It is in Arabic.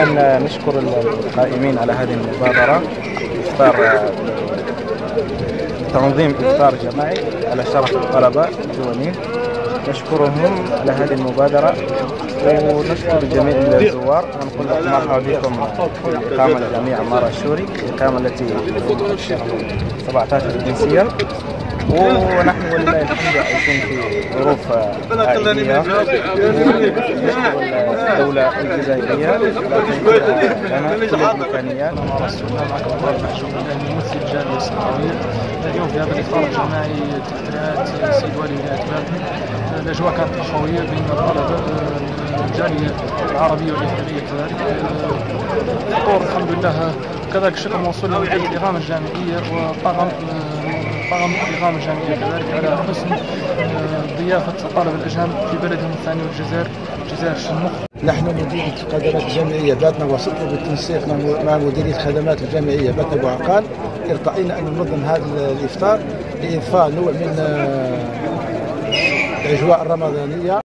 أولا نشكر القائمين على هذه المبادرة، تنظيم إفطار جماعي على شرف الطلبة الجوانين. نشكرهم على هذه المبادرة ونشكر جميع الزوار. ونقول لكم مرحبا بكم في الإقامة الجميع عمار عاشوري، الإقامة التي 17 جنسيا، ونحن ولله الحمد عايشين في ظروف عائلية. الدولة الجزائرية لنا كل الإمكانيات. رسول الله عمار عاشوري ممثل الجالية الصحراوية اليوم في هذا الإفطار الجماعي تحت رعاية السيد والي ولاية باتنة. الأجواء كانت أخوية بين الطلبة الجالية العربية والإفريقية كذلك. الفطور الحمد لله، كذلك الشكر موصول لمدير الإقامة الجامعية وطاقم الإقامة الجامعية كذلك على حسن ضيافة الطلبة الأجانب في بلدهم الثاني والجزائر، جزائر الشموخ. نحن مديرية الخدمات الجامعية باتنة وسطنا بالتنسيق مع مديرية الخدمات الجامعية باتنة بوعقال ارتئينا أن ننظم هذا الإفطار لإضفاء نوع من الأجواء الرمضانية.